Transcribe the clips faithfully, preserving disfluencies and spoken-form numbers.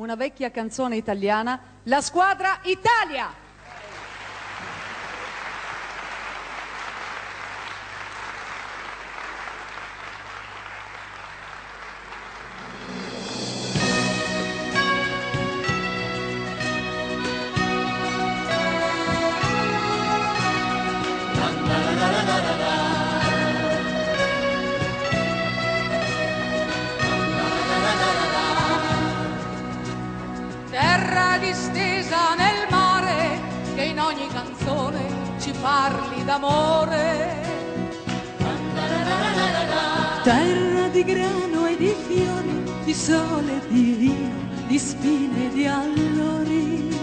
una vecchia canzone italiana, la Squadra Italia. Distesa nel mare, che in ogni canzone ci parli d'amore. Terra di grano e di fiori, di sole e di vino, di spine e di allori.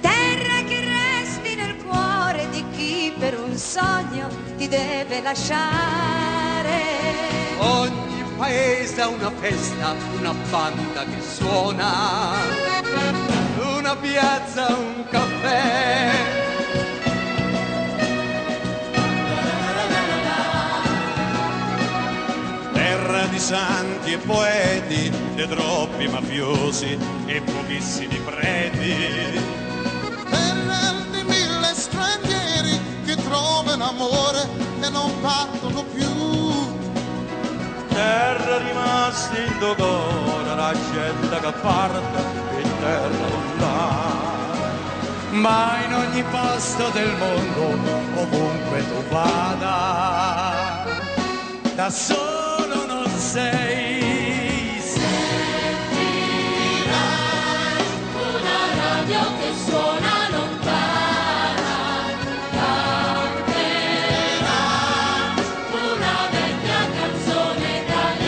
Terra che resti nel cuore di chi per un sogno ti deve lasciare. Ogni paese ha una festa, una banda che suona, una piazza, un caffè. Terra di santi e poeti, di troppi mafiosi e pochissimi preti. Terra di mille stranieri che trovano amore e non partono più. Terra rimasti in dolore, la gente che parte e terra lontana. Ma in ogni posto del mondo, ovunque tu vada, da solo non sei. Sentirai una radio che suona lontana, canterai una vecchia canzone italiana.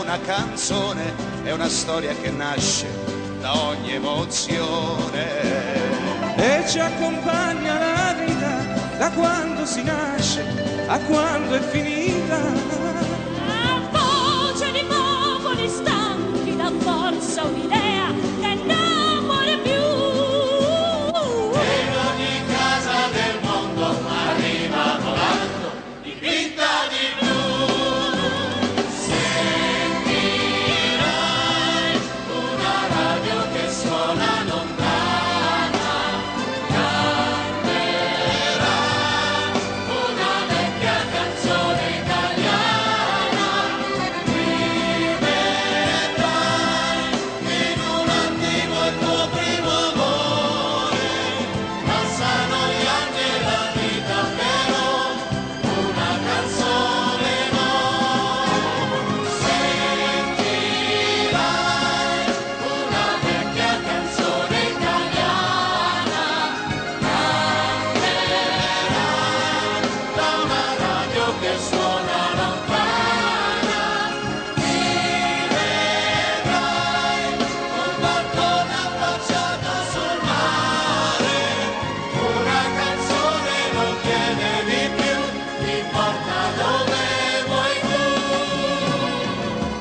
Una canzone è una storia che nasce da ogni emozione e ci accompagna la vita da quando si nasce a quando è finita. È voce di popoli stanchi, dà forza un'idea che non muore più. E in ogni casa del mondo arriva volando dipinta di blu.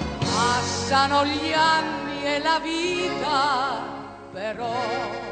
Passano gli anni e la vita, però